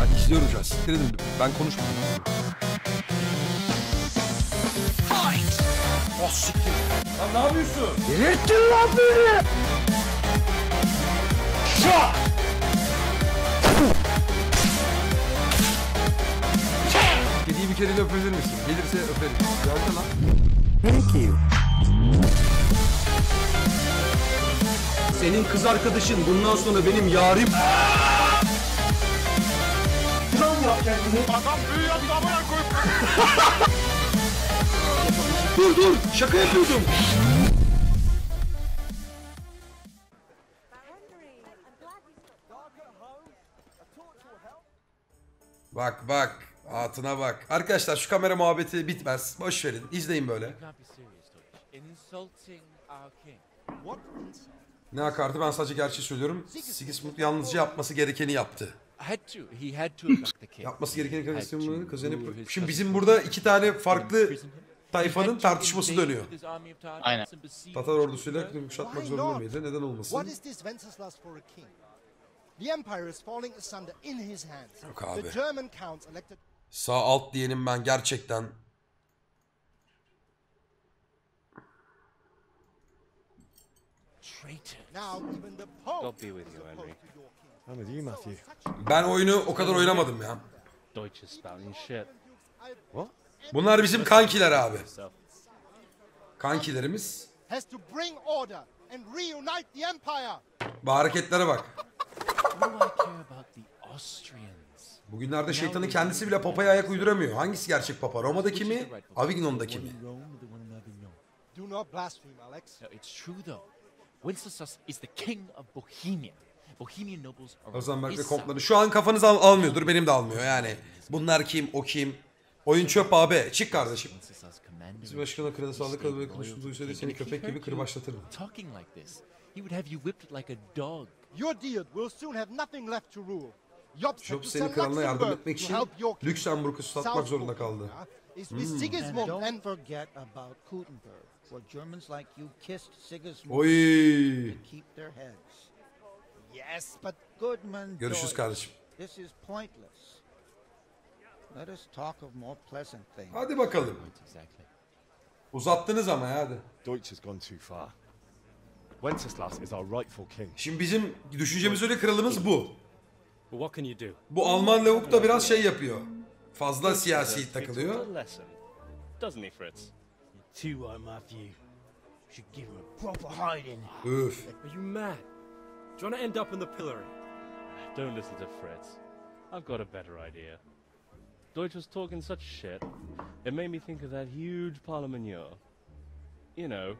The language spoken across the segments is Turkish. Ben izliyorum Charles. Ben konuşmadım. Fight! Oh siktir. Lan ne yapıyorsun? Delirttin lan beni! Şah! Kediyi bir kere öpebilir misin? Gelirse öperim. Geldi lan. Thank you. Senin kız arkadaşın bundan sonra benim yarim. Kral mı yap kendini? Adam büyü yaptı amına koyup. Dur şaka yapıyordum. Bak hatına bak. Arkadaşlar şu kamera muhabbeti bitmez. Boş verin. İzleyin böyle. Ne akardı? Ben sadece gerçeği söylüyorum. Sigismund yalnızca yapması gerekeni yaptı. Yapması gerekeni kazanıp... Şimdi bizim burada iki tane farklı tayfanın tartışması dönüyor. Aynen. Tatar ordusuyla yumuşatmak zorunda mıydı? Neden olmasın? Yok abi. Sağ alt diyelim ben gerçekten... Ben oyunu o kadar oynamadım ya. Bunlar bizim kankiler abi. Kankilerimiz. Bu hareketlere bak. Bugünlerde şeytanın kendisi bile papaya ayak uyduramıyor. Hangisi gerçek papa? Roma'daki mi? Avignon'daki mi? Wenceslas is the king of Bohemia. Bohemian nobles are. Şu an kafanız almıyordur, benim de almıyor yani. Bunlar kim, o kim? Oyun çöp abi. Çık kardeşim. Biz başkanla kralı kalbine konuştuğumuzu duysaydı seni köpek gibi kırbaçlatırdım. Talking like this, he would have you whipped like a dog. Your deed will soon have nothing left to rule. Job seni kralına yardım etmek için Lüksemburg'u satmak zorunda kaldı. Don't forget about Gutenberg. Where Germans like you kissed Sigismund to keep their heads. Yes, but Goodman. Görüşürüz kardeşim. This is pointless. Let us talk of more pleasant things. Hadi bakalım. Uzattınız ama ya hadi. Deutsch has gone too far. Wenceslas is our rightful king. Şimdi bizim düşüncemiz öyle, kralımız bu. What can you do? Bu Alman lavuk da biraz şey yapıyor. Fazla siyasi takılıyor. Doesn't he Fritz? Two I'm after you. Should give him a proper hiding. Oof. Are you mad? Do you want to end up in the pillory? Don't listen to Fritz. I've got a better idea. Deutsch was talking such shit. It made me think of that huge parlementier. You know,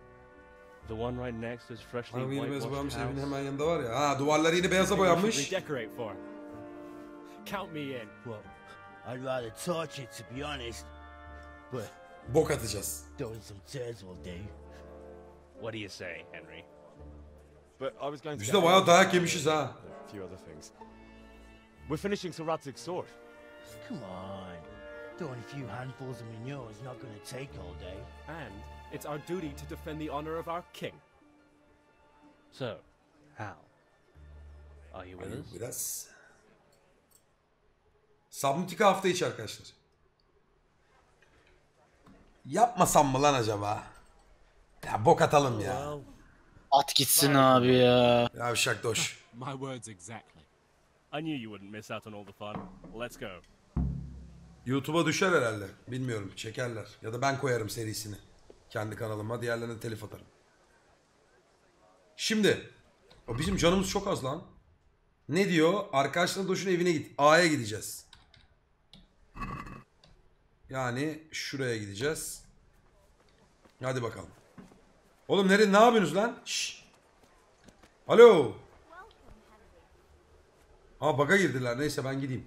the one right next to his freshly whitewashed house. Ah, duvarları yine beyaza boyanmış. Decorate for. Count me in. Well, I'd rather touch it to be honest, but. Bok atacağız. What do you say, Henry? But I was going to. Biz de bayağı dayak yemişiz ha. A few other things. We're finishing Sarajic's sword. Come on. Doing a few handfuls of manure is not going to take all day. And it's our duty to defend the honor of our king. So, how? Are you with us? Biraz. Sabuntika hafta içi arkadaşlar. Yapmasam mı lan acaba? Ya bok atalım ya. At gitsin abi ya. Yavşak doş. My words exactly. I knew you wouldn't miss out on all the fun. Let's go. YouTube'a düşer herhalde. Bilmiyorum, çekerler ya da ben koyarım serisini kendi kanalıma, diğerlerine de telif atarım. Şimdi bizim canımız çok az lan. Ne diyor? Arkadaşların doşun evine git. A'ya gideceğiz. Yani şuraya gideceğiz. Hadi bakalım. Oğlum nereye, ne yapıyorsunuz lan? Şşş. Alo. Ha bug'a girdiler. Neyse ben gideyim.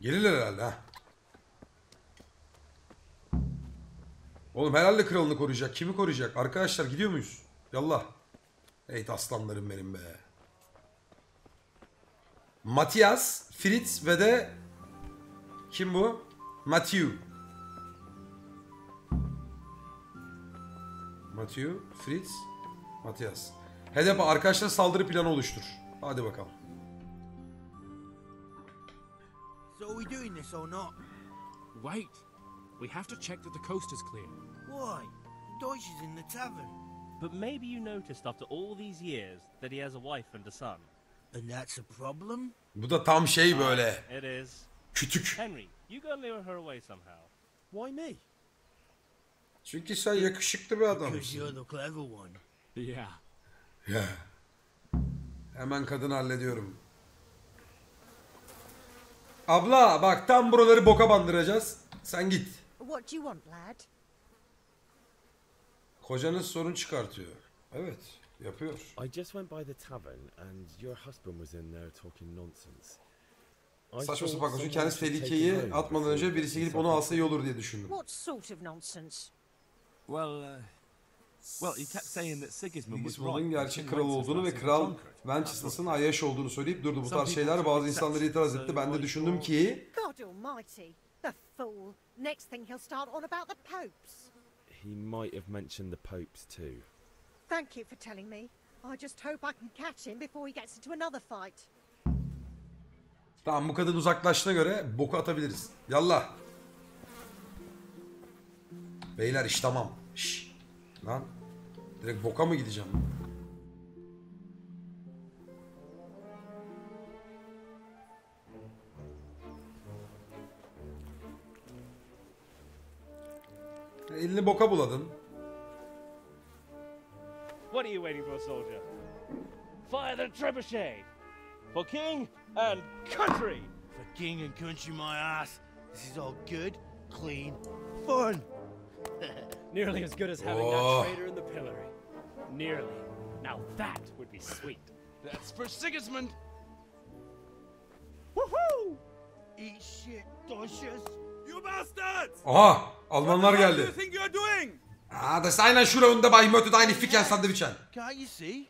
Gelirler herhalde ha. Oğlum herhalde kralını koruyacak. Kimi koruyacak? Arkadaşlar gidiyor muyuz? Yallah. Ey aslanlarım benim be. Matias, Fritz ve de kim bu? Matthew, Fritz, Matias. Hedef arkadaşlar saldırı planı oluştur. Hadi bakalım. So are we doing this or not? Wait. We have to check that the coast is clear. Why? Deutsch is in the tavern. But maybe you noticed after all these years that he has a wife and a son. And that's a problem? Bu da tam şey böyle. It is. Kütük. Henry, you gotta lure her away somehow. Why me? Çünkü sen yakışıklı bir adamsın. Because you're the clever one. Yeah. Yeah. Hemen kadını hallediyorum. Abla bak tam buraları boka bandıracağız. Sen git. What do you want, lad? Kocanız sorun çıkartıyor. Evet, yapıyor. I just went by the tavern and your husband was in there talking nonsense. Saçma sapan konuşuyor. Kendisi tehlikeyi atmadan önce birisi gidip onu alsa iyi olur diye düşündüm. What sort of nonsense? Well, he kept saying that Sigismund was wrong. Gerçek kral olduğunu ve kral Wenceslas'ın ayyaş olduğunu söyleyip durdu. Bu tarz şeyler bazı insanları itiraz etti. Ben de düşündüm ki God almighty, the fool. Next thing he'll start on about the popes. He might have mentioned the popes too. Thank you for telling me. I just hope I can catch him before he gets into another fight. Tamam, bu kadın uzaklaştığına göre boku atabiliriz. Yallah. Beyler iş tamam. Şş. Lan. Direkt boka mı gideceğim? Elini boka buladın. What are you waiting for, soldier? Fire the trebuchet. For king and country. For king and country, my ass. This is all good, clean, fun. Nearly as good as having that traitor in the pillory. Nearly. Now that would be sweet. That's for Sigismund. Woohoo! Eat shit, Deutsches. You bastards! Aha, Almanlar geldi. What do you think you're doing? Ah, das einer Schule und dabei möchte deine Ficken Sandwichen. Can't you see?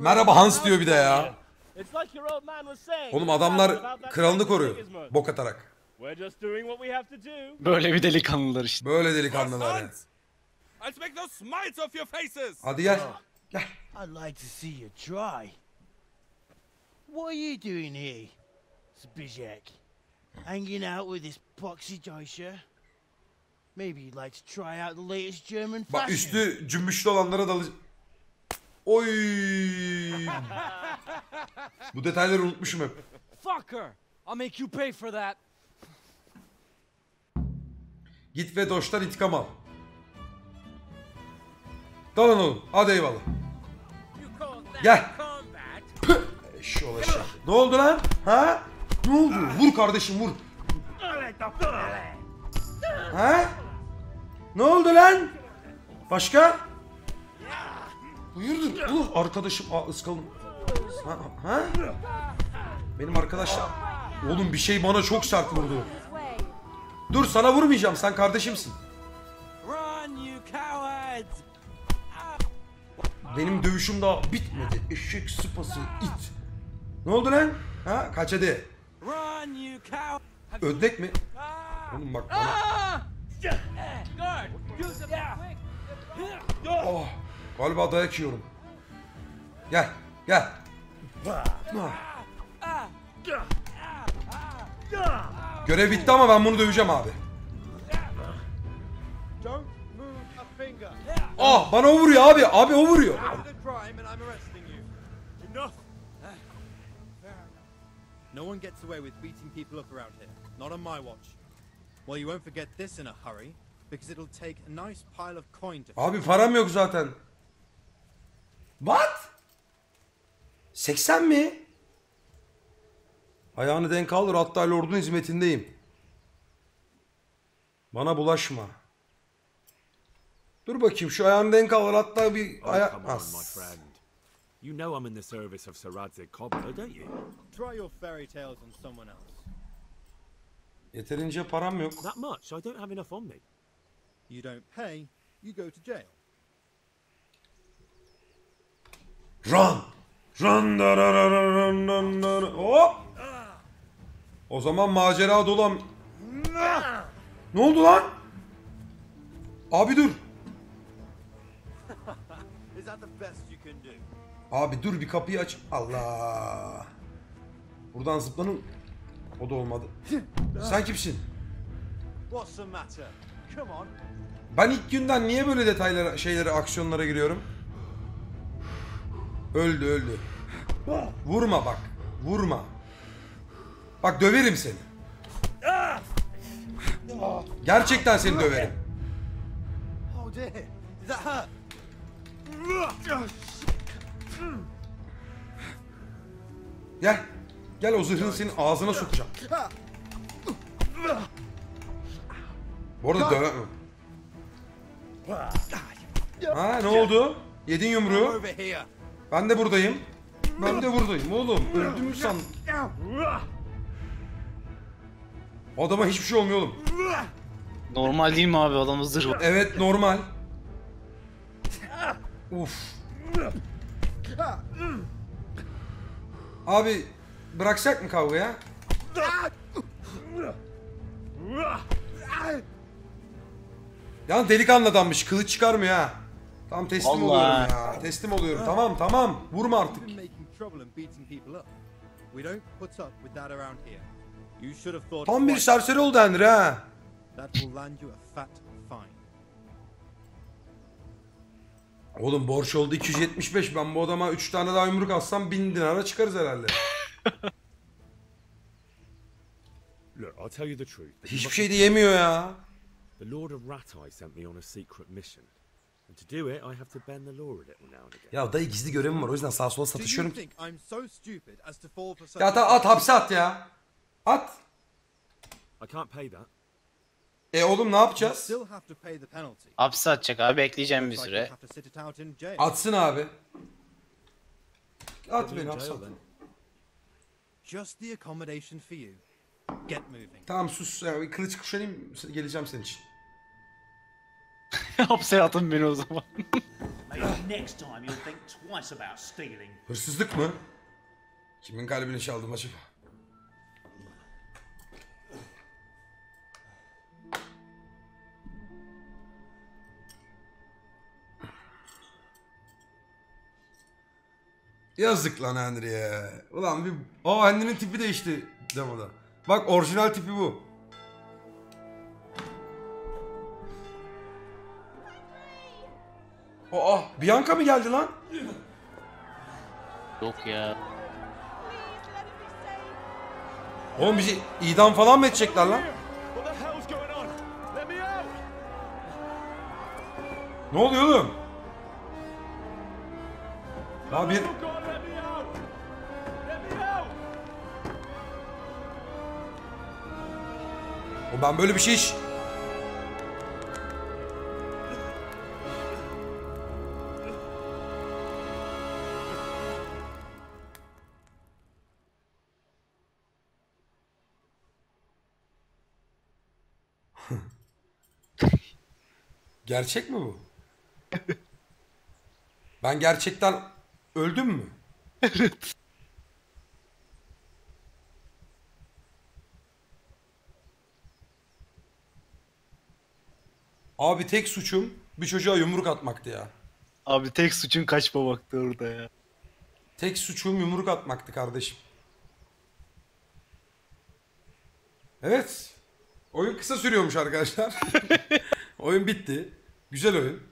Merhaba Hans diyor bir de ya. Oğlum adamlar kralını koruyor bok atarak. Böyle bir delikanlılar işte. Böyle delikanlılar ya. Hadi gel. Gel. Bak üstü cümbüşlü olanlara dalı. Oy. Bu detayları unutmuşum hep. Fucker, I'll make you pay for that. Git ve Doş'tan intikam al. Dalın oğlum, hadi eyvallah. Gel. Eşşoğlu eşşoğlu. Ne oldu lan? Ha? Ne oldu? Vur kardeşim vur. Ha? Ne oldu lan? Başka? Hayırdır? Oğlum arkadaşım ıskalım. Ha? Ha? Benim arkadaşlar. Oğlum bir şey bana çok sert vurdu. Dur sana vurmayacağım. Sen kardeşimsin. Benim dövüşüm daha bitmedi. Eşek sıpası it. Ne oldu lan? Ha? Kaç hadi. Ödlek mi? Oğlum bak bana. Oh, galiba dayak yiyorum. Gel. Gel. Görev bitti ama ben bunu döveceğim abi. Ah bana o vuruyor abi. Abi o vuruyor. Abi param yok zaten. What? 80 mi? Ayağını denk alır, hatta Lord'un hizmetindeyim. Bana bulaşma. Dur bakayım, şu ayağını denk alır, hatta bir ayağa... You know I'm in the service of Sarajic cobbler, don't you? Try your fairy tales on someone else. Yeterince param yok. That much, I don't have enough on me. You don't pay, you go to jail. Run! Run! Run! Run! Run! Hop! O zaman macera dolam. Ne oldu lan? Abi dur. Abi dur bir kapıyı aç. Allah. Buradan zıplanın. O da olmadı. Sen kimsin? Ben ilk günden niye böyle detaylara, şeylere, aksiyonlara giriyorum? Öldü, öldü. Vurma bak. Vurma. Bak döverim seni. Gerçekten seni döverim. Gel. Gel, o zırhını senin ağzına sokacağım. Bu arada döve... Ha, ne oldu? Yedin yumruğu. Ben de buradayım. Ben de buradayım oğlum. Öldü mü sandın? Adama hiçbir şey olmuyor oğlum. Normal değil mi abi? Adamı zırh. Evet, normal. Uf. Abi bıraksak mı kavga ya? Ya delikanlı adammış, kılıç çıkarmıyor ha. Tam teslim oluyorum ya. Teslim oluyorum. Tamam tamam. Vurma artık. Tam bir serseri oldu Henry ha. Oğlum borç oldu 275. Ben bu adama 3 tane daha yumruk atsam 1000 dinara çıkarız herhalde. Hiçbir şey de yemiyor ya. Ya dayı, gizli görevim var, o yüzden sağa sola satışıyorum. Ya at, hapse at ya. At. Oğlum ne yapacağız? Hapse atacak abi, bekleyeceğim bir süre. Atsın abi. At beni hapse at. Tamam sus ya, kılıç kuşanayım, geleceğim senin için. Hapse atın beni o zaman. Hırsızlık mı? Kimin kalbini çaldım acaba? Yazık lan Henry'e. Ulan bir... Aa, Henry'nin tipi değişti demoda. Bak orijinal tipi bu. Aa, Bianca mı geldi lan? Yok ya. Oğlum bizi idam falan mı edecekler lan? Ne oluyor oğlum? Daha bir... O, ben böyle bir şey hiç... Gerçek mi bu? Ben gerçekten öldüm mü? Evet. Abi tek suçum bir çocuğa yumruk atmaktı ya. Abi tek suçun kaçmamaktı orada ya. Tek suçum yumruk atmaktı kardeşim. Evet. Oyun kısa sürüyormuş arkadaşlar. Oyun bitti. Güzel oyun.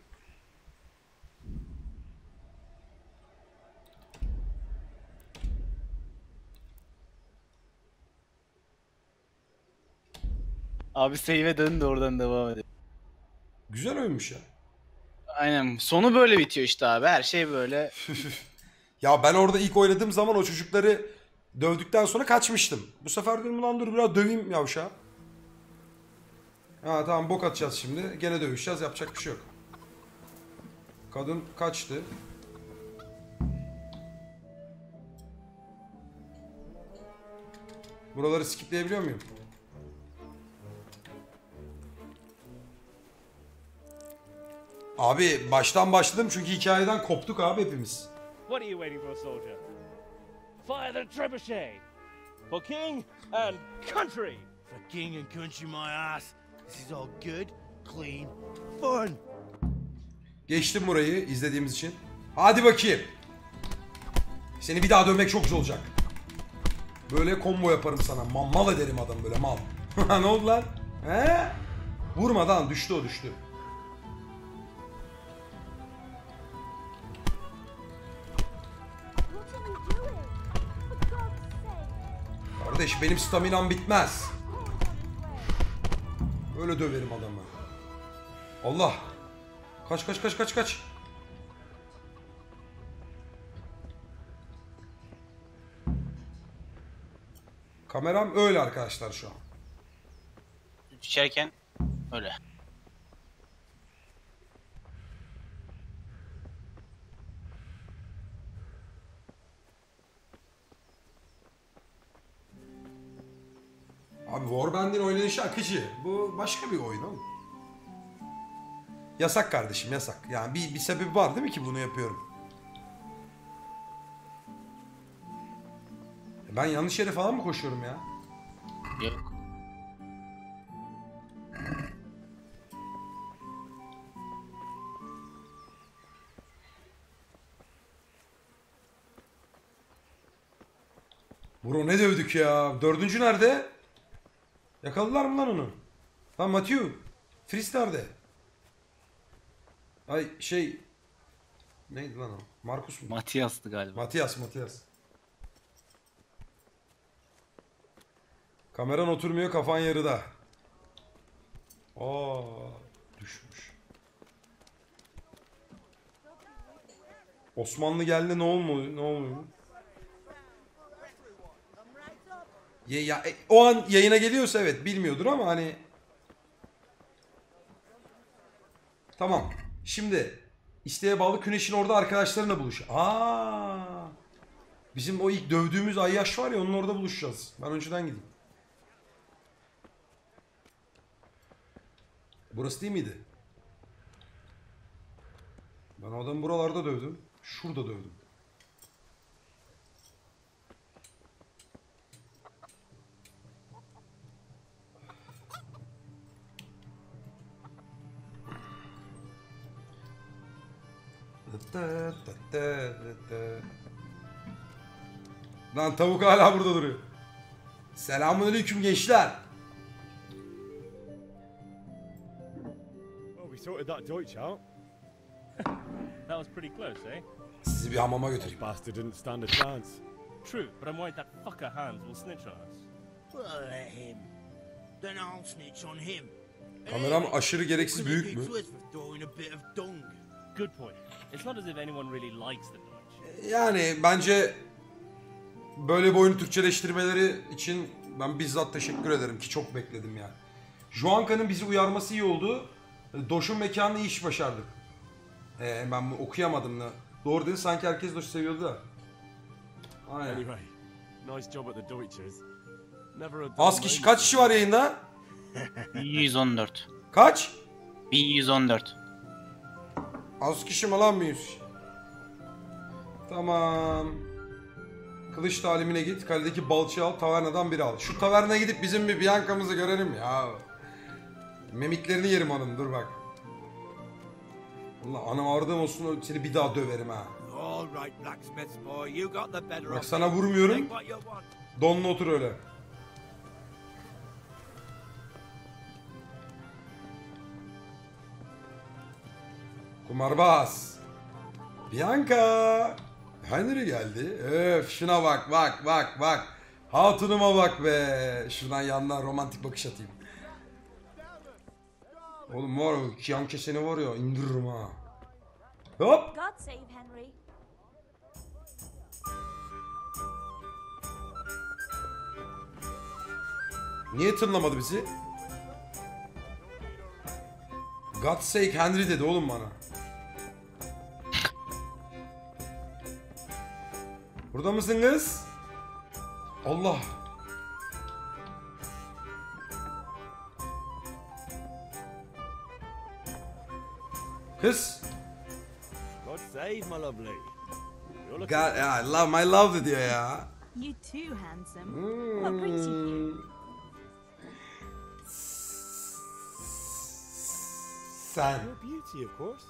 Abi save'e dön de oradan devam edelim. Güzel oyunmuş ya. Aynen. Sonu böyle bitiyor işte abi. Her şey böyle. Ya ben orada ilk oynadığım zaman o çocukları dövdükten sonra kaçmıştım. Bu sefer dedim ulan dur biraz döveyim yavşa. Ha tamam, bok atacağız şimdi. Gene dövüşeceğiz. Yapacak bir şey yok. Kadın kaçtı. Buraları skipleyebiliyor muyum? Abi baştan başladım çünkü hikayeden koptuk abi hepimiz. What are you waiting for, soldier? Fire the trebuchet for king and country. For king and country my ass. This is all good, clean, fun. Geçtim burayı izlediğimiz için. Hadi bakayım. Seni bir daha dövmek çok zor olacak. Böyle combo yaparım sana. Mal ederim adam böyle mal. Ne oldu lan? He? Vurmadan düştü, o düştü. Kardeş benim staminam bitmez. Öyle döverim adamı. Allah. Kaç kaç kaç kaç kaç. Kameram öyle arkadaşlar şu an. Düşerken öyle. Abi Warband'in oynayışı akıcı. Bu başka bir oyun oğlum. Yasak kardeşim, yasak. Yani bir sebebi var değil mi ki bunu yapıyorum? Ben yanlış yere falan mı koşuyorum ya? Yok. Bro ne dövdük ya? Dördüncü nerede? Yakaladılar mı lan onu? Lan Matthew. Fris nerede? Ay şey... Neydi lan o? Markus mu? Matias'tı galiba. Matias. Kameran oturmuyor, kafan yarıda. Aa, düşmüş. Osmanlı geldi, ne olmuyor? Ne olmuyor? Ya o an yayına geliyorsa evet bilmiyordur ama hani. Tamam. Şimdi isteğe bağlı Güneş'in orada arkadaşlarına buluş. Aa! Bizim o ilk dövdüğümüz Ayyaş var ya, onun orada buluşacağız. Ben önceden gideyim. Burası değil miydi? Ben adamı buralarda dövdüm. Şurada dövdüm. Lan tavuk hala burada duruyor. Selamünaleyküm gençler. Sorted that Deutsch out. That was pretty close, eh? Sizi bir hamama götüreyim. Bastard didn't stand a chance. True, but I'm worried that fucker Hans will snitch on us. Well, let him. Then I'll snitch on him. Kameram aşırı gereksiz büyük mü? Good point. It's not as if anyone really likes the Deutsch. Yani bence böyle bir oyunu Türkçeleştirmeleri için ben bizzat teşekkür ederim ki çok bekledim yani. Juanka'nın bizi uyarması iyi oldu. Doş'un mekanını iyi iş başardık. Ben okuyamadım da. Doğru dedi, sanki herkes Doş'u seviyordu da. Aynen. Az kişi, kaç kişi var yayında? 1114. Kaç? 1114. Az kişi mi lan mıyız? Tamam. Kılıç talimine git, kaledeki balçı al, tavernadan biri al. Şu taverna gidip bizim bir Bianca'mızı görelim ya. Memiklerini yerim hanım, dur bak. Allah anam ağrıdığım olsun, seni bir daha döverim ha. Bak sana vurmuyorum. Donla otur öyle. Kumarbaz. Bianca. Henry geldi. Öf şuna bak bak. Hatunuma bak be. Şuradan yandan romantik bakış atayım. Oğlum var o Bianca seni var ya, indiririm ha. Hop! Niye tırlamadı bizi? God save Henry dedi oğlum bana. Burada mısınız? Allah! Kız. God save my lovely. God, yeah, I love my love diyor ya. You too handsome. What brings you here? Sen. Your beauty of course.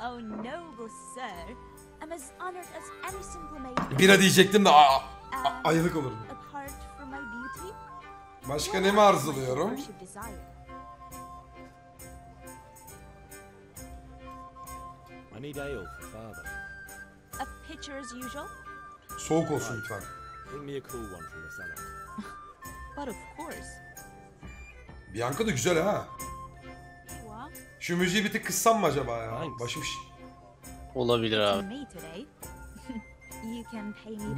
Oh noble sir, I'm as honored as any simple maid. Bira diyecektim de ayılık olurdu. Başka ne mi arzuluyorum? Soğuk olsun lütfen. Bianca da güzel ha. Şu müziği bir tık kıssam mı acaba ya? Başım şiş. Olabilir abi.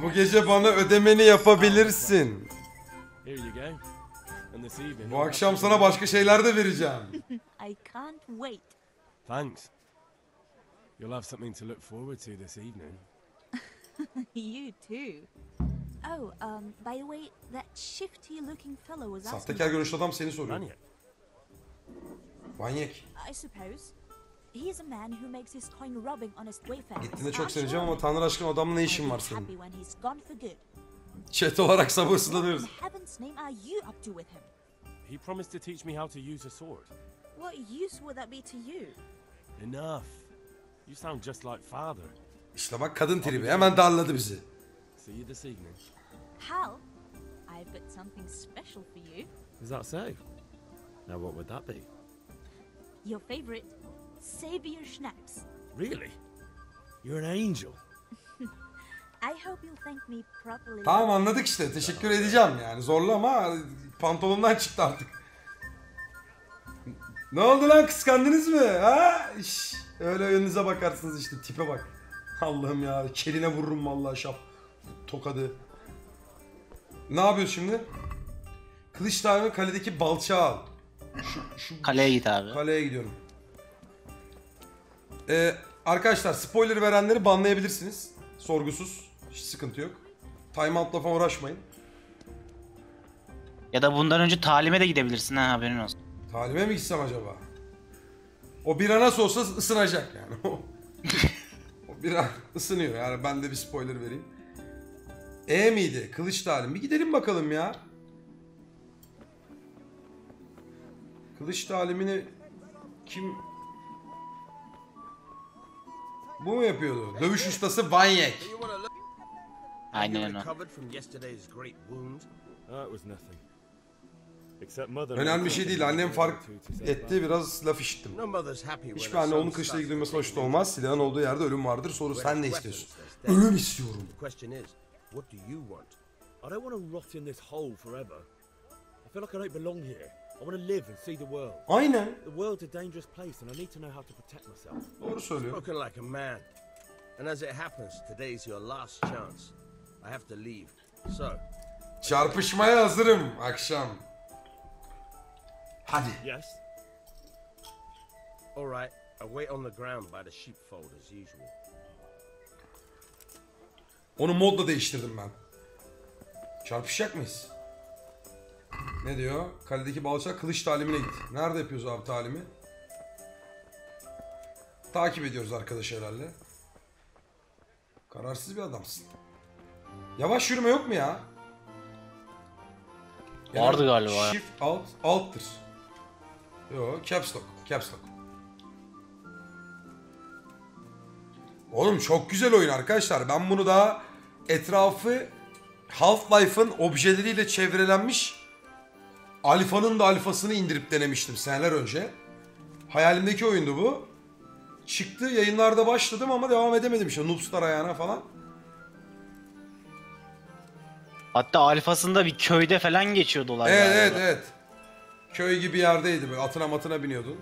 Bu gece bana ödemeni yapabilirsin. Bu akşam sana başka şeyler de vereceğim. Thanks. You'll have something to look forward to this evening. You too. Oh, by the way, that shifty-looking fellow was asking. Sahtekar görünüşlü adam seni soruyor. Vanyek. I suppose he is a man who makes his coin robbing honest wayfarers. Gittiğinde çok seveceğim ama Tanrı aşkına adamla ne işin var senin? Chat olarak sabırsızlanıyoruz. He promised to teach me how to use a sword. What use would that be to you? Enough. You sound just like father. İşte bak kadın tribi hemen darladı bizi. See you this evening. Hal, I've got something special for you. Is that so? Now what would that be? Your favorite Savior schnapps. Really? You're an angel. I hope you'll thank me properly. Tamam anladık işte. Teşekkür edeceğim yani. Zorlama. Pantolondan çıktı artık. Ne oldu lan? Kıskandınız mı? Ha? İş. Öyle önünüze bakarsınız işte, tipe bak. Allah'ım ya, keline vururum vallahi şap tokadı. Ne yapıyoruz şimdi? Kılıç darbesi, kaledeki balçağı al. Şu kaleye git abi. Kaleye gidiyorum. Arkadaşlar spoiler verenleri banlayabilirsiniz. Sorgusuz. Hiç sıkıntı yok. Timeout'la falan uğraşmayın. Ya da bundan önce talime de gidebilirsin ha, haberin olsun. Talime mi gitsem acaba? O bira nasıl olsa ısınacak yani. O bira ısınıyor yani, ben de bir spoiler vereyim. E miydi? Kılıç talim. Bir gidelim bakalım ya. Kılıç talimini kim... Bu mu yapıyordu? Dövüş ustası Vanyek. Aynen o. Önemli bir şey değil. Annem fark etti. Biraz laf işittim. Hiçbir anne onun kılıçla ilgilenmesi hoş olmaz. Silahın olduğu yerde ölüm vardır. Soru, sen ne istiyorsun? Ölüm istiyorum. Aynen. Doğru söylüyor. Çarpışmaya hazırım akşam. Hadi. Yes. All right. I wait on the ground by the sheepfold as usual. Onu modla değiştirdim ben. Çarpışacak mıyız? Ne diyor? Kaledeki balçak, kılıç talimine git. Nerede yapıyoruz abi talimi? Takip ediyoruz arkadaş herhalde. Kararsız bir adamsın. Yavaş yürüme yok mu ya? Yani vardı galiba. Shift alt alttır. Yo, caps lock, caps lock. Oğlum çok güzel oyun arkadaşlar. Ben bunu daha etrafı Half-Life'ın objeleriyle çevrelenmiş alfanın da alfasını indirip denemiştim seneler önce. Hayalimdeki oyundu bu. Çıktı, yayınlarda başladım ama devam edemedim işte. Noobstar ayağına falan. Hatta alfasında bir köyde falan geçiyordu olay. Evet yani. Evet. Köy gibi yerdeydi böyle, atına matına biniyordu.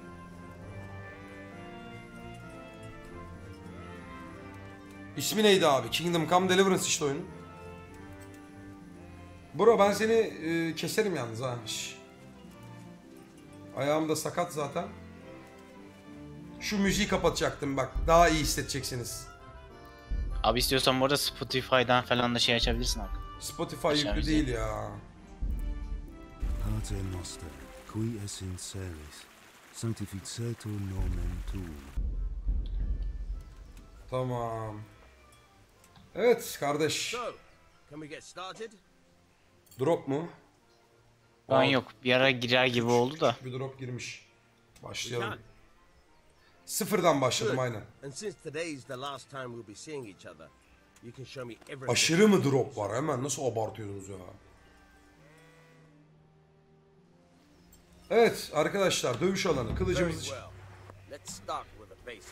İsmi neydi abi? Kingdom Come Deliverance işte oyunu. Bro ben seni keserim yalnız ha. Ayağım da sakat zaten. Şu müziği kapatacaktım bak, daha iyi hissedeceksiniz. Abi istiyorsan bu arada Spotify'dan falan da şey açabilirsin abi. Spotify yüklü değil ya. Tamam. Evet kardeş. Drop mu? Ben yok. Bir ara girer gibi oldu da. Bir drop girmiş. Başlayalım. Sıfırdan başladım aynen. Aşırı mı drop var? Hemen nasıl abartıyorsunuz ya? Evet arkadaşlar, dövüş alanı, kılıcımızı.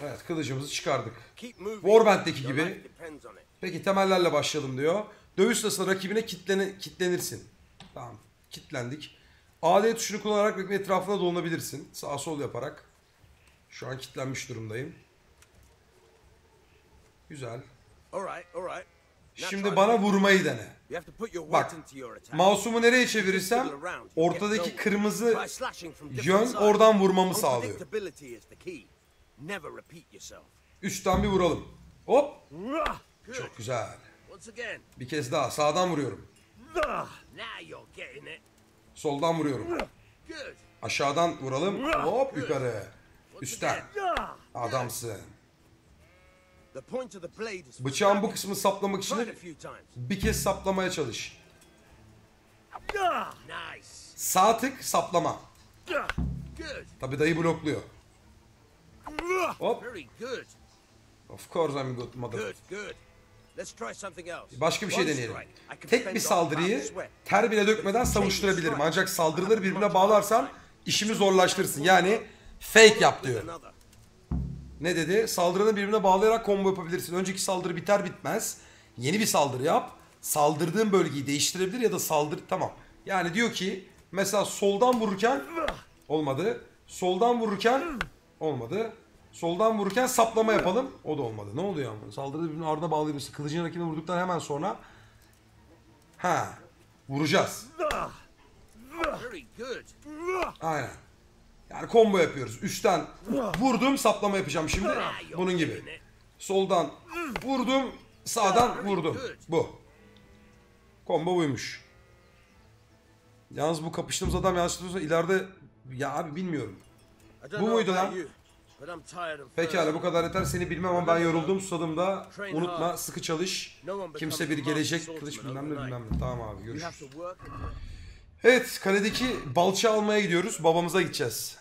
Evet, kılıcımızı çıkardık. Warband'deki gibi. Peki temellerle başlayalım diyor. Dövüş sırasında rakibine kitlenirsin. Tamam, kitlendik. AD tuşunu kullanarak rakibin etrafına dolanabilirsin. Sağ sol yaparak. Şu an kitlenmiş durumdayım. Güzel. Şimdi bana vurmayı dene. Bak, mouse'umu nereye çevirirsem ortadaki kırmızı yön oradan vurmamı sağlıyor. Üstten bir vuralım. Hop. Çok güzel. Bir kez daha sağdan vuruyorum. Soldan vuruyorum. Aşağıdan vuralım. Hop yukarı. Üstten. Adamsın. Bıçağın bu kısmını saplamak için bir kez saplamaya çalış. Sağ tık saplama. Tabii dayı blokluyor. Hop. Of course I'm good mother. Başka bir şey deneyelim. Tek bir saldırıyı ter bile dökmeden savuşturabilirim. Ancak saldırıları birbirine bağlarsan işimi zorlaştırırsın. Yani fake yap diyor. Ne dedi? Saldırını birbirine bağlayarak combo yapabilirsin. Önceki saldırı biter bitmez yeni bir saldırı yap. Saldırdığın bölgeyi değiştirebilir ya da saldır. Tamam. Yani diyor ki mesela soldan vururken olmadı. Soldan vururken olmadı. Soldan vururken saplama yapalım. O da olmadı. Ne oluyor ama? Saldırı birbirine ardına bağlayabilirsin. Kılıcın rakibine vurduktan hemen sonra. Ha. Vuracağız. Aynen. Yani combo yapıyoruz. Üçten vurdum, saplama yapacağım şimdi. Bunun gibi. Soldan vurdum, sağdan vurdum. Bu. Combo buymuş. Yalnız bu kapıştığımız adam yanlıştırıyorsa ileride... Ya abi bilmiyorum. Bu muydu lan? Pekala bu kadar yeter. Seni bilmem ama ben yoruldum, susadım da. Unutma, sıkı çalış. Kimse bir gelecek. Kılıç bilmem ne bilmem ne. Tamam abi görüşürüz. Evet, kaledeki balça almaya gidiyoruz. Babamıza gideceğiz.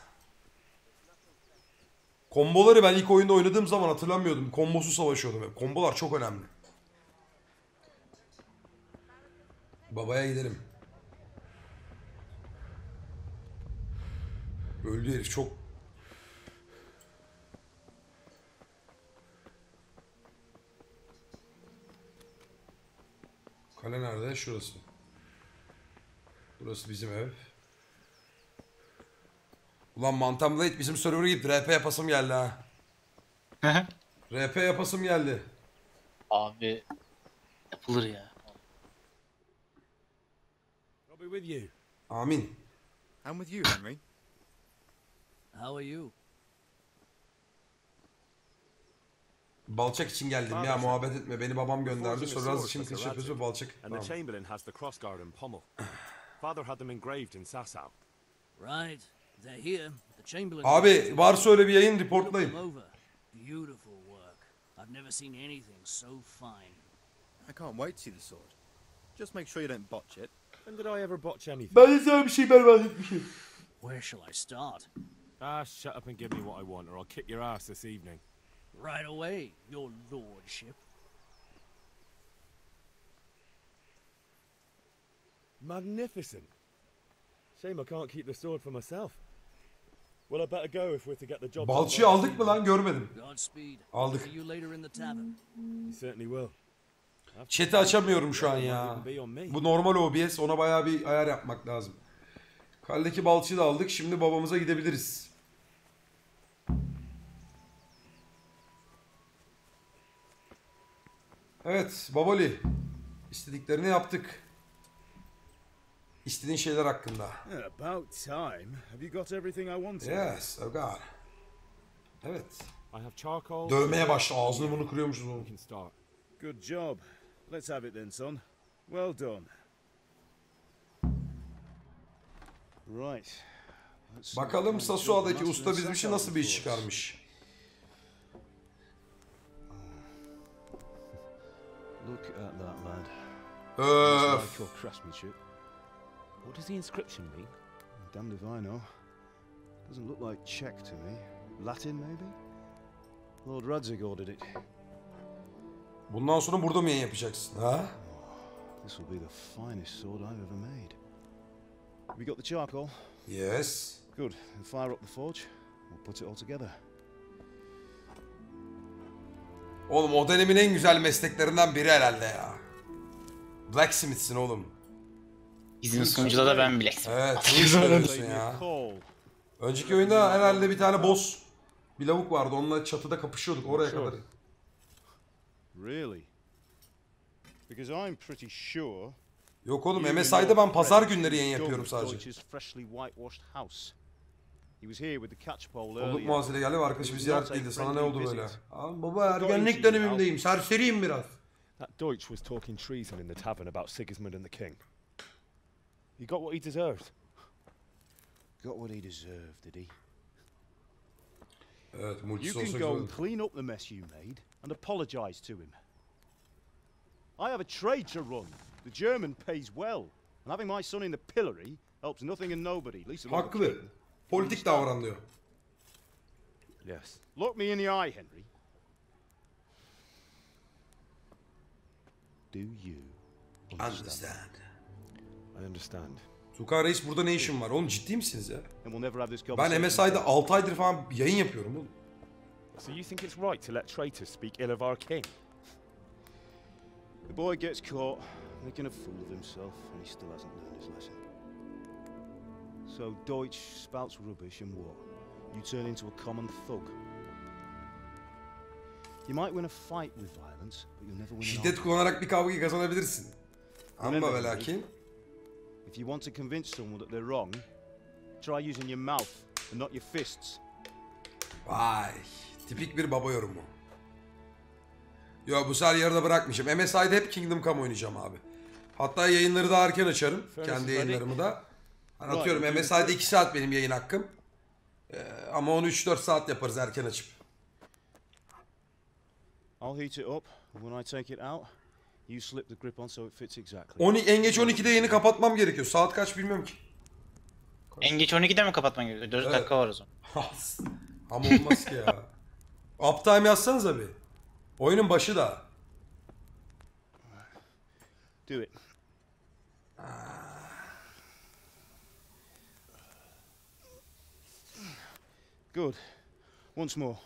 Komboları ben ilk oyunda oynadığım zaman hatırlamıyordum. Kombosuz savaşıyordum hep. Kombolar çok önemli. Babaya gidelim. Öldü herif çok. Kale nerede? Şurası. Burası bizim ev. Ulan Mantam Blade bizim server'a gidip RP yapasım geldi ha. RP yapasım geldi. Abi yapılır ya. Amin. I'm with you, Henry. How are you? Balçak için geldim ya, muhabbet etme. Beni babam gönderdi. Soraz için kılıç yapıyoruz, balçak. Tamam. Abi varsa öyle bir yayın reportlayın. Ben de sana bir şey berbat etmişim. Magnificent. Shame I can't keep the sword for myself. Well, I better go if we're to get the job. Balçığı aldık mı lan? Görmedim. Aldık. Chat'i açamıyorum şu an ya. Bu normal OBS, ona bayağı bir ayar yapmak lazım. Kaldeki balçığı da aldık. Şimdi babamıza gidebiliriz. Evet, Baboli. İstediklerini yaptık. İstediğin şeyler hakkında. About time. Have you got everything I wanted? Yes, I've got. Evet. I have charcoal. Dövmeye başla. Ağzını bunu kırıyormuşuz onu. Good job. Let's have it then, son. Well done. Right. Bakalım Sasua'daki usta bizim için nasıl bir iş çıkarmış. Look at that lad. What does the inscription mean? Damned if I know. Doesn't look like Czech to me. Latin maybe? Lord Radzig ordered it. Bundan sonra burada mı yayın yapacaksın ha? This will be the finest sword I've ever made. We got the charcoal? Yes. Good. We'll fire up the forge. We'll put it all together. Oğlum o dönemin en güzel mesleklerinden biri herhalde ya. Blacksmith'sin oğlum. İzin sunucuda da ben blacksmith. Evet. Güzel ya. Önceki oyunda herhalde bir tane boss, bir lavuk vardı. Onunla çatıda kapışıyorduk oraya kadar. Really? Because I'm pretty sure. Yok oğlum, MSI'da ben pazar günleri yayın yapıyorum sadece. Olduk muhasele geldi ve arkadaşım ziyaret değildi. Sana ne oldu böyle? Abi baba ergenlik dönemimdeyim. Serseriyim biraz. That Deutsch was talking treason in the tavern about Sigismund and the king. He got what he deserved. Got what he deserved, did he? Evet, multisi olsa güzel oldu. Clean up the mess you made and apologize to him. I have a trade to run. The German pays well. And having my son in the pillory helps nothing and nobody. Haklı. Politik davran diyor. Yes. Look me in the eye, Henry. Do you understand? I understand. Tukan Reis burada ne işin var? Oğlum ciddi misiniz ya? Ben MSI'da 6 aydır falan yayın yapıyorum oğlum. So you think it's right to let traitors speak ill of our king? The boy gets caught, making a fool of himself, and he still hasn't learned his lesson. So Deutsch spouts rubbish and what? You turn into a common thug. You might win a fight with violence, but you'll never win an argument. Şiddet kullanarak bir kavga kazanabilirsin. Ama ve lakin if you want to convince someone that they're wrong, try using your mouth and not your fists. Vay, tipik bir baba yorumu. Yo, bu sefer yarıda bırakmışım. MSI'de hep Kingdom Come oynayacağım abi. Hatta yayınları da erken açarım. Kendi yayınlarımı da. Anlatıyorum, MSI'de 2 saat benim yayın hakkım. Ama onu 3-4 saat yaparız erken açıp. I'll heat it up. When I take it out, you slip the grip on so it fits exactly. En geç 12'de yayını kapatmam gerekiyor. Saat kaç bilmiyorum ki. En geç 12'de mi kapatman gerekiyor? 4 dakika var o zaman. Ama olmaz ki ya. Uptime yazsanız abi. Oyunun başı da. Do it. Good. Once more.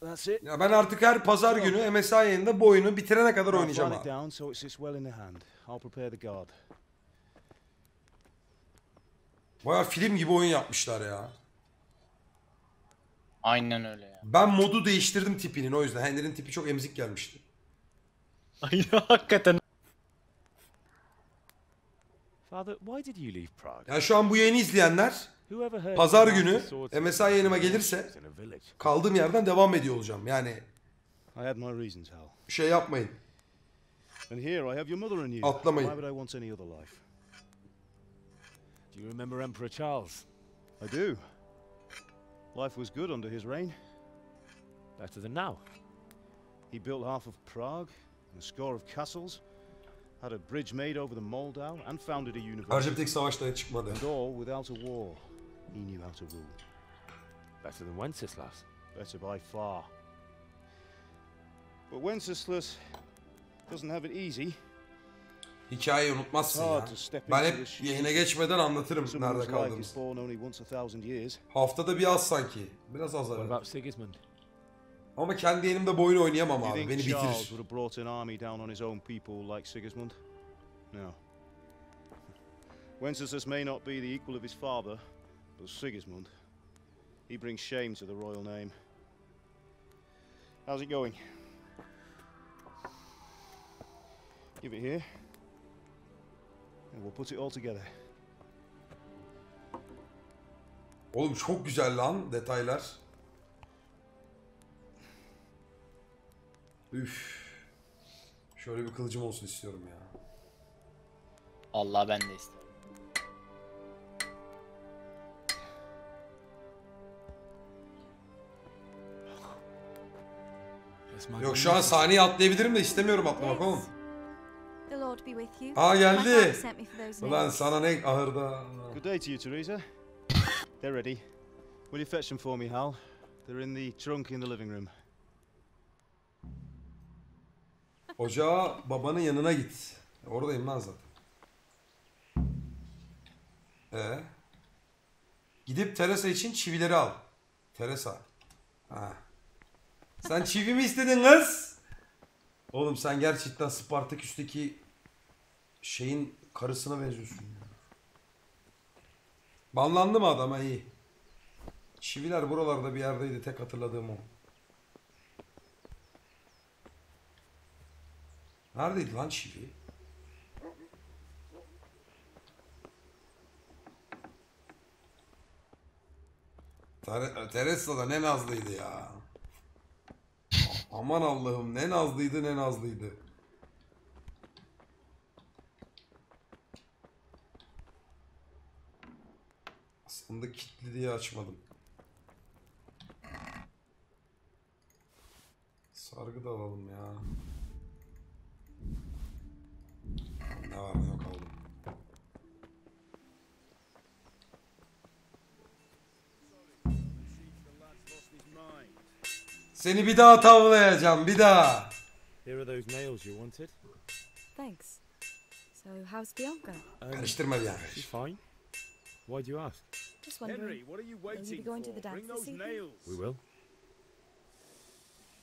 That's it. Ya ben artık her pazar günü MSI yayında bu oyunu bitirene kadar oynayacağım abi. Bayağı film gibi oyun yapmışlar ya. Aynen öyle ya. Ben modu değiştirdim tipinin, o yüzden Henry'nin tipi çok emzik gelmişti. Aynen hakikaten. Yani şu an bu yayını izleyenler pazar günü MSI yayınıma gelirse kaldığım yerden devam ediyor olacağım. Yani şey yapmayın. Atlamayın. Do you remember Emperor Charles? I do. Life was good under his reign. Better than now. He built half of Prague and a score of castles. Had a bridge made over the Moldau and founded a university. And all without a war. He knew how to rule. Better than Wenceslas. Better by far. But Wenceslas doesn't have it easy. Hikayeyi unutmazsın ya. Ben hep yayına geçmeden anlatırım nerede kaldığımız. Haftada bir az sanki. Biraz az evet. Ama kendi elimde bu oyunu oynayamam abi. Beni bitirir. Wenceslas may not be the equal of his father, but Sigismund, he brings shame to the royal name. How's it going? Give it here. We'll put it all together. Oğlum çok güzel lan detaylar. Üf. Şöyle bir kılıcım olsun istiyorum ya. Allah ben de isterim. Yok şu an saniye atlayabilirim de istemiyorum atlamak oğlum. Aa geldi. Ulan sana ne ahırda. Good day to you, Teresa. They're ready. Will you fetch them for me, Hal? They're in the trunk in the living room. Ocağa babanın yanına git. Oradayım lan zaten. Gidip Teresa için çivileri al. Teresa. Ha. Sen çivi mi istedin kız? Oğlum sen gerçekten Spartaküs'teki şeyin karısına benziyorsun. Banlandı mı adama? İyi. Çiviler buralarda bir yerdeydi. Tek hatırladığım o. Neredeydi lan çivi? Teresa da ne nazlıydı ya. Aman Allah'ım, ne nazlıydı, ne nazlıydı. Aslında kilitli diye açmadım. Sargı da alalım ya. Ne var ne yok aldım. Seni bir daha tavlayacağım, bir daha. Here are those nails you wanted. Thanks. So how's Bianca? Karıştırma Bianca. She's fine. Why do you ask? Just wondering. Henry, what are you waiting for? Bring those nails. We will.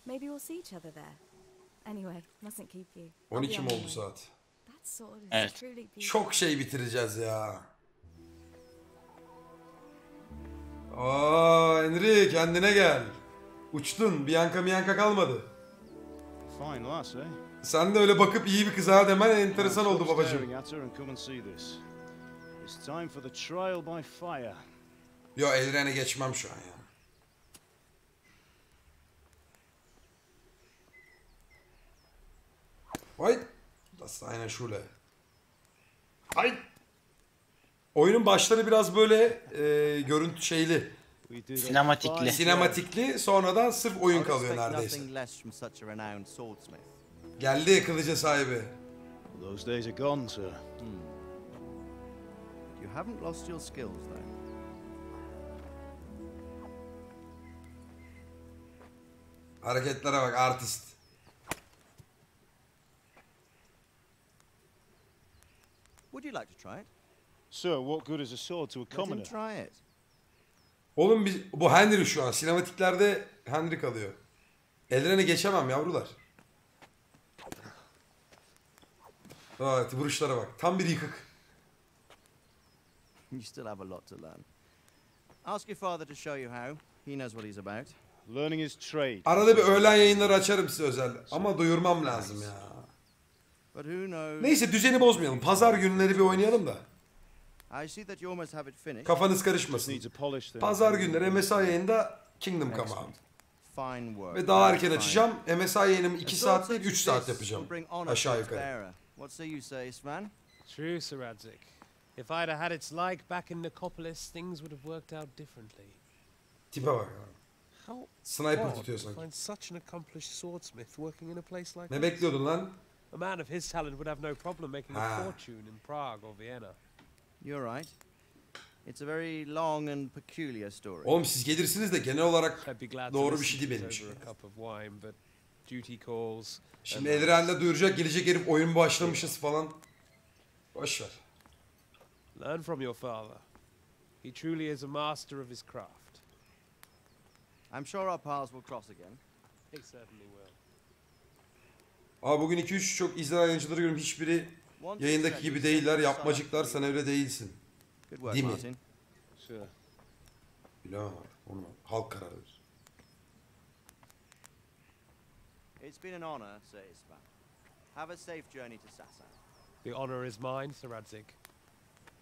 Maybe we'll see each other there. Anyway, mustn't keep you. 12 mi oldu saat? Evet. Çok şey bitireceğiz ya. Aa, Henry kendine gel. Uçtun. Bianca kalmadı. Sen de öyle bakıp iyi bir kız ha demen enteresan oldu babacığım. Yo, Elren'e geçmem şu an ya. Vay. Aynen şöyle. Ay. Oyunun başları biraz böyle görüntü şeyli. Sinematikli. Sinematikli, sonradan sırf oyun kalıyor neredeyse. Geldi kılıca sahibi. Those days are gone, sir. You haven't lost your skills though. Hareketlere bak artist. Would you like to try it? Sir, what good is a sword to a commoner? Try it. Oğlum biz, bu Henry şu an. Sinematiklerde Henry kalıyor. Ellerine geçemem yavrular. Evet, vuruşlara bak. Tam bir yıkık. You still have a lot to learn. Ask your father to show you how. He knows what he's about. Learning his trade. Arada bir öğlen yayınları açarım size özel. Ama doyurmam lazım ya. Neyse düzeni bozmayalım. Pazar günleri bir oynayalım da. Kafanız karışmasın. Pazar günleri MSI yayında Kingdom Come abi. Ve daha erken açacağım. MSI yayınım 2 saat değil 3 saat yapacağım. Aşağı yukarı. True, Sarajic. If I'd had its like back in Nicopolis, things would have worked out differently. Tipe bak ya. Sniper tutuyor sanki. Ne bekliyordun lan? A man of his talent would have no problem making a fortune in Prague or Vienna. You're right. It's a very long and peculiar story. Oğlum siz gelirsiniz de genel olarak doğru bir şey değil benim için. Şimdi Elren'le duyuracak gelecek herif oyun başlamışız falan. Boş ver. Learn from your father. He truly is a master of his craft. I'm sure our paths will cross again. They certainly will. Aa, bugün 2-3 çok izleyen yayıncıları görüyorum. Hiçbiri yayındaki gibi değiller. Yapmacıklar, sen öyle değilsin. Değil mi? Bilmem onu. Halk karar verir. It's been an honor, Sir Isma. Have a safe journey to Sasan. The honor is mine, Sir Radzig.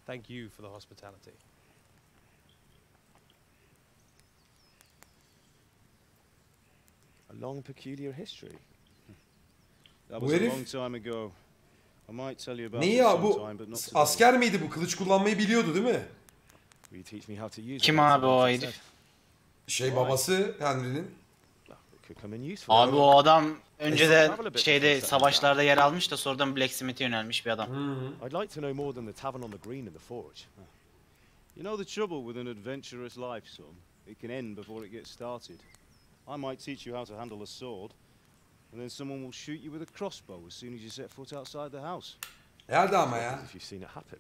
Thank you for the hospitality. A long peculiar history. Bu herif neyi ya, bu asker miydi, bu kılıç kullanmayı biliyordu değil mi? Kim abi o herif? Şey, babası Henry'nin. Abi o adam önce de şeyde savaşlarda yer almış da sonradan Blacksmith'e yönelmiş bir adam. You know the trouble with an adventurous life, son? It can end before it gets started. I might teach you how to handle a sword, and then someone will shoot you with a crossbow as soon as you set foot outside the house. Nerede ama ya? If you've seen it happen.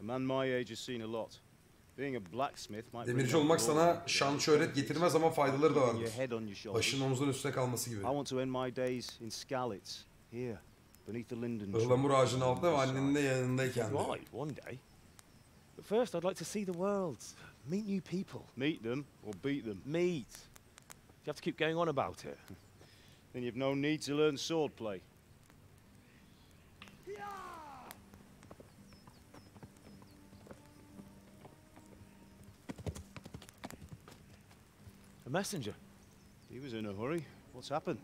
A man my age has seen a lot. Being a blacksmith might be. Demirci olmak sana şan şöhret getirmez ama faydaları da vardır. Başın omuzun üstüne kalması gibi. I want to end my days in Skalitz, here, beneath the linden tree. Ihlamur ağacının altında ve annenin de yanındayken. Right, one day. But first I'd like to see the world, meet new people. Meet them or beat them. Meet. You have to keep going on about it. Then you've no need to learn swordplay. A messenger. He was in a hurry. What's happened?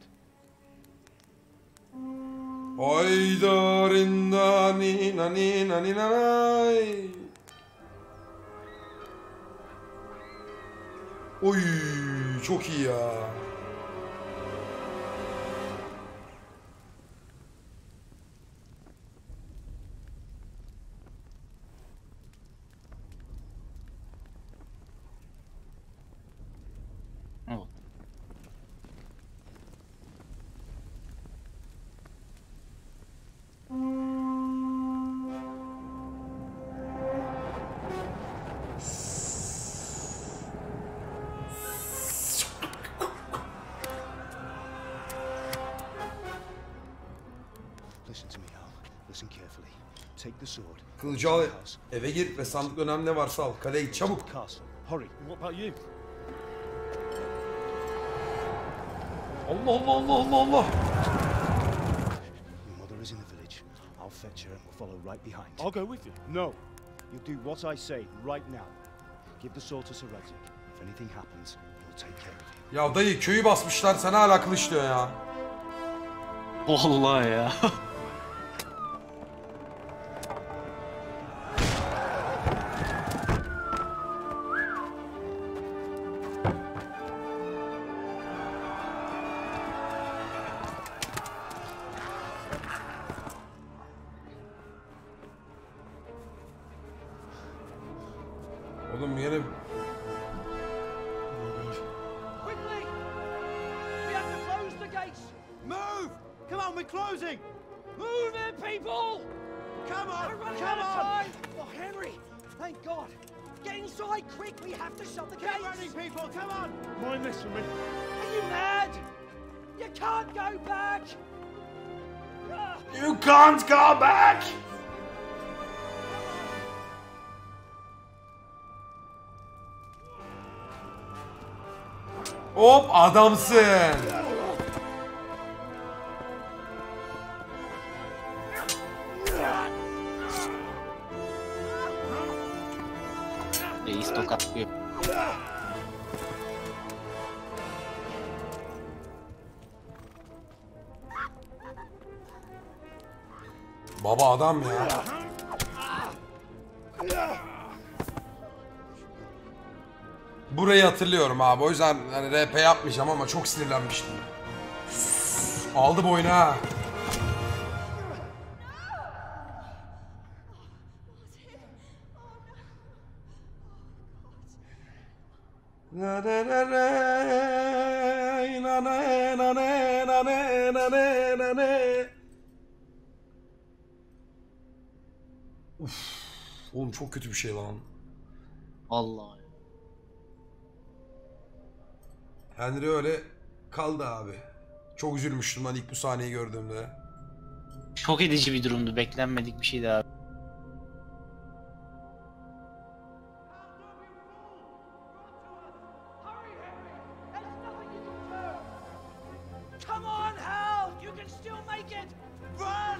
Oy, çok iyi ya. Kılıcı al, eve gir ve sandık önemli ne varsa al. Kaleye git çabuk. Allah Allah Allah Allah Allah. Your mother is in the village. I'll fetch her and we'll follow right behind. I'll go with you. No. You do what I say right now. Give the sword to Sarajic. If anything happens, he'll take care of you. Ya dayı köyü basmışlar, sana hala kılıç diyor ya. Vallahi ya. Hop adamsın. Reis tokatlıyor. Baba adam ya. Burayı hatırlıyorum abi, o yüzden yani RP yapmayacağım ama çok sinirlenmiştim. Aldı boyuna ha. Uff, oğlum çok kötü bir şey lan. Allah. Henry öyle kaldı abi. Çok üzülmüştüm ben ilk bu sahneyi gördüğümde. Şok edici bir durumdu. Beklenmedik bir şeydi abi.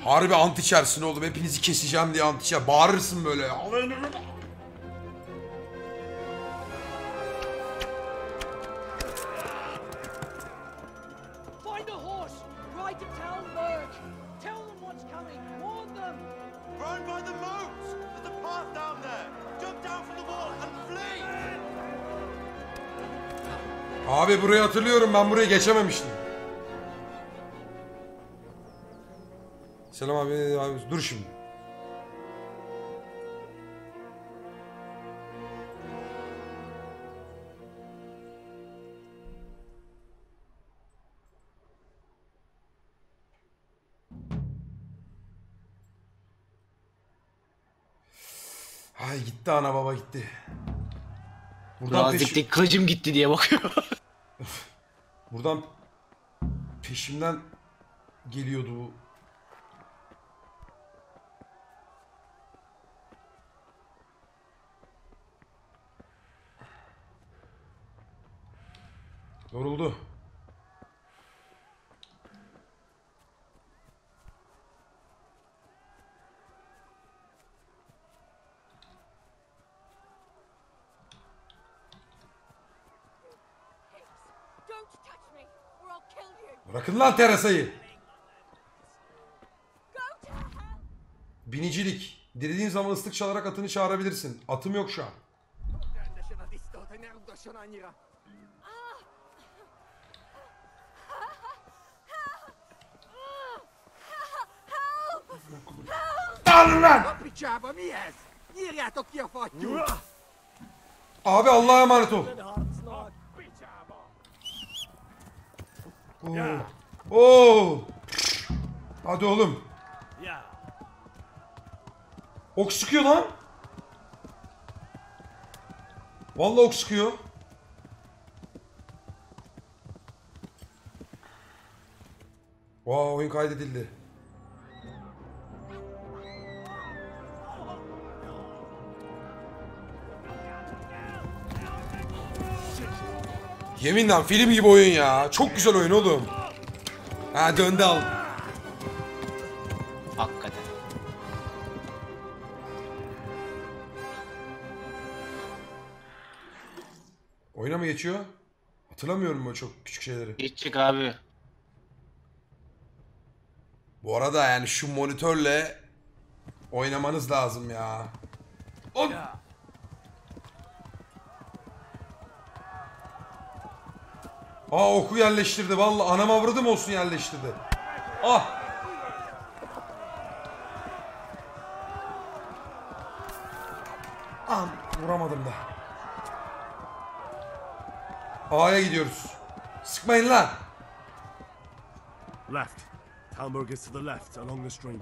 Harbi ant içersin oğlum. Hepinizi keseceğim diye ant içer. Bağırırsın böyle. Abi burayı hatırlıyorum, ben burayı geçememiştim. Selam abi, dur şimdi. Ay gitti ana baba gitti. Radzig'deki kılıcım gitti diye bakıyor. Buradan peşimden geliyordu bu. Yoruldu. Bırakın lan Teresa'yı. Binicilik. Dilediğin zaman ıslık çalarak atını çağırabilirsin. Atım yok şu an. Abi Allah'a emanet ol. Oo. Hadi oğlum. Ok sıkıyor lan. Vallahi ok sıkıyor. Wow, oyun kaydedildi. Yeminle film gibi oyun ya. Çok güzel oyun oğlum. Ha döndü al. Hakikaten. Oyuna mı geçiyor? Hatırlamıyorum o çok küçük şeyleri. Geçecek abi. Bu arada yani şu monitörle oynamanız lazım ya. On. Ya. Aa oku yerleştirdi vallahi anama vurdum olsun yerleştirdi. Ah. Ah vuramadım da. A'ya gidiyoruz. Sıkmayın lan. Left. Talmor gets to the left along the stream.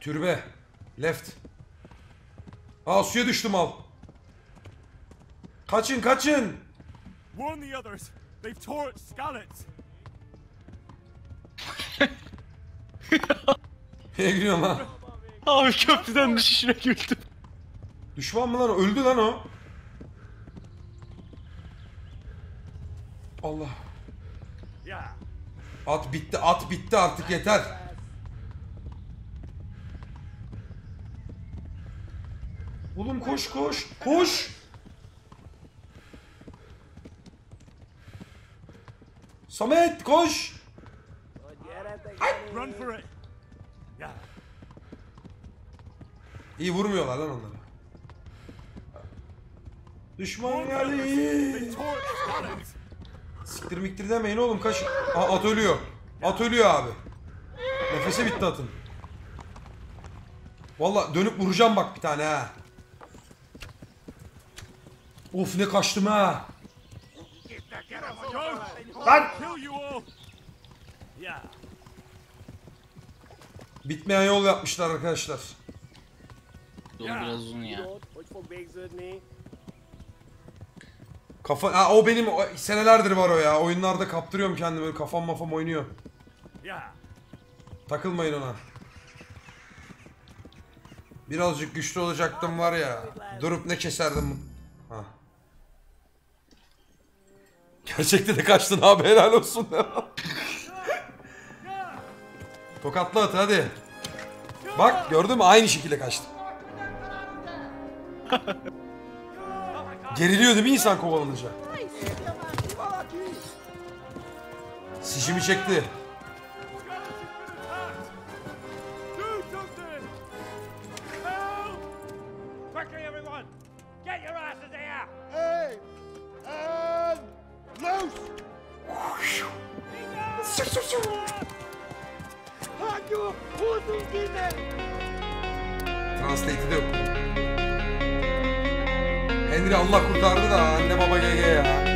Türbe. Left. Aa suya düştüm al. Kaçın kaçın. Warn the others. They've torched Skalitz. Ne gülüyorsun lan? Abi köprüden düşüşüne güldüm. Düşman mı lan? Öldü lan o. Allah. At bitti, at bitti artık yeter. Oğlum koş koş koş. Samet koş. Run for it. Yeah. İyi vurmuyorlar lan onları. Düşman geldi. Siktir miktir demeyin oğlum kaç. At ölüyor. At ölüyor abi. Nefesi bitti atın. Vallahi dönüp vuracağım bak bir tane ha. Of ne kaçtım ha. Lan! Bitmeyen yol yapmışlar arkadaşlar. Yol biraz uzun ya. Kafa... Ha, o benim senelerdir var o ya. Oyunlarda kaptırıyorum kendimi böyle kafam mafam oynuyor. Takılmayın ona. Birazcık güçlü olacaktım var ya. Durup ne keserdim. Ha. Gerçekten de kaçtın abi helal olsun. Tokatla at hadi. Bak gördün mü aynı şekilde kaçtı. Geriliyor değil mi insan kovalanınca? Sicimi çekti. Translate'i de yok. Henry Allah kurtardı da anne baba GG ya.